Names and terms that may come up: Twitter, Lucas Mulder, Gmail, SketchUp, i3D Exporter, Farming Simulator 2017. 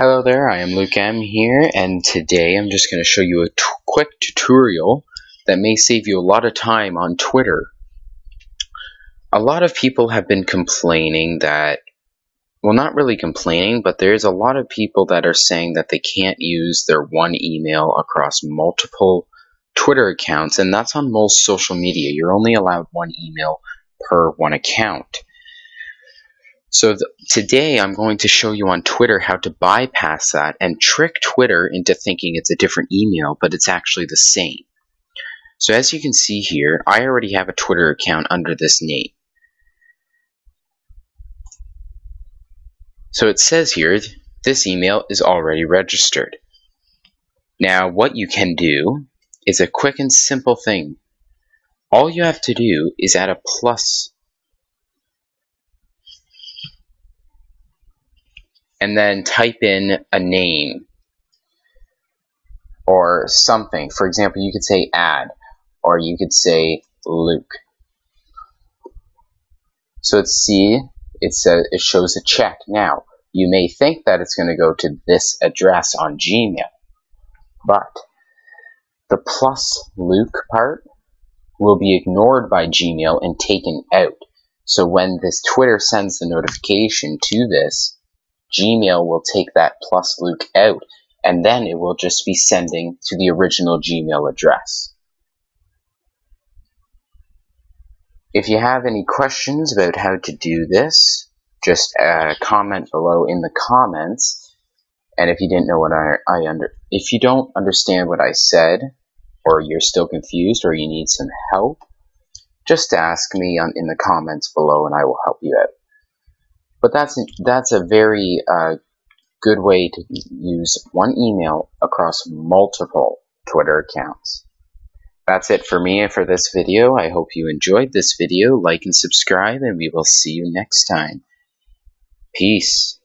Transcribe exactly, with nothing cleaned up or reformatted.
Hello there, I am Luke M here, and today I'm just going to show you a t quick tutorial that may save you a lot of time on Twitter. A lot of people have been complaining that, well, not really complaining, but there's a lot of people that are saying that they can't use their one email across multiple Twitter accounts, and that's on most social media. You're only allowed one email per one account. So th today I'm going to show you on Twitter how to bypass that and trick Twitter into thinking it's a different email, but it's actually the same. So as you can see here, I already have a Twitter account under this name. So it says here, this email is already registered. Now what you can do is a quick and simple thing. All you have to do is add a plus, and then type in a name or something. For example, you could say add, or you could say Luke. So let's see, it says, it shows a check. Now, you may think that it's going to go to this address on Gmail, but the plus Luke part will be ignored by Gmail and taken out. So when this Twitter sends the notification to this, Gmail will take that plus Luke out, and then it will just be sending to the original Gmail address. If you have any questions about how to do this, just uh, comment below in the comments. And if you didn't know what I, I under, if you don't understand what I said, or you're still confused, or you need some help, just ask me on, in the comments below, and I will help you out. But that's, that's a very uh, good way to use one email across multiple Twitter accounts. That's it for me and for this video. I hope you enjoyed this video. Like and subscribe, and we will see you next time. Peace.